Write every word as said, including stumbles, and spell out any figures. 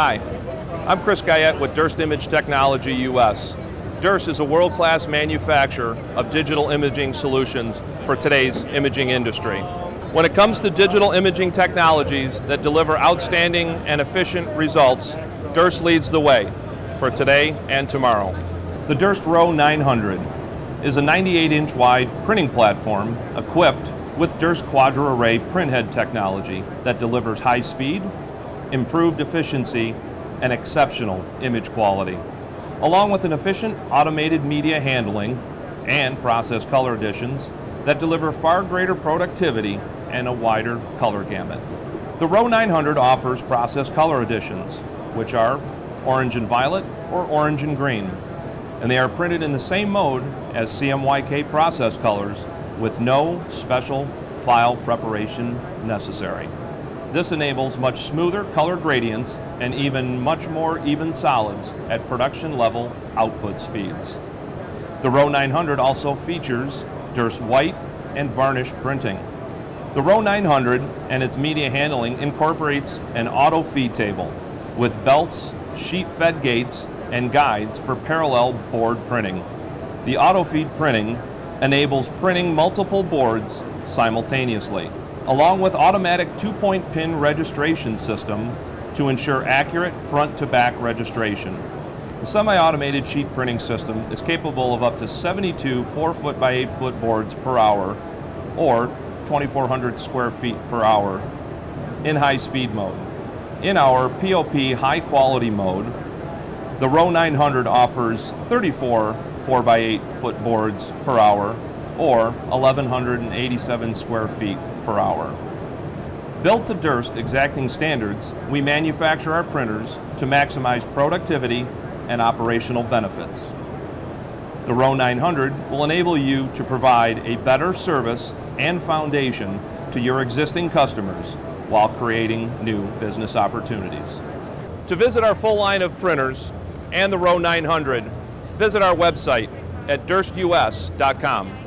Hi, I'm Chris Guyette with Durst Image Technology U S. Durst is a world-class manufacturer of digital imaging solutions for today's imaging industry. When it comes to digital imaging technologies that deliver outstanding and efficient results, Durst leads the way for today and tomorrow. The Durst Rho nine hundred is a ninety-eight inch wide printing platform equipped with Durst Quadra Array printhead technology that delivers high speed, improved efficiency, and exceptional image quality, along with an efficient automated media handling and process color additions that deliver far greater productivity and a wider color gamut. The Rho nine hundred offers process color additions, which are orange and violet or orange and green, and they are printed in the same mode as C M Y K process colors with no special file preparation necessary. This enables much smoother color gradients and even much more even solids at production level output speeds. The Rho nine hundred also features Durst white and varnish printing. The Rho nine hundred and its media handling incorporates an auto feed table with belts, sheet fed gates, and guides for parallel board printing. The auto feed printing enables printing multiple boards simultaneously, along with automatic two-point pin registration system to ensure accurate front-to-back registration. The semi-automated sheet printing system is capable of up to seventy-two four foot by eight foot boards per hour or twenty-four hundred square feet per hour in high-speed mode. In our P O P high-quality mode, the Rho nine hundred offers thirty-four four by eight foot boards per hour or eleven eighty-seven square feet per hour. Built to Durst exacting standards, we manufacture our printers to maximize productivity and operational benefits. The Rho nine hundred will enable you to provide a better service and foundation to your existing customers while creating new business opportunities. To visit our full line of printers and the Rho nine hundred, visit our website at Durst U S dot com.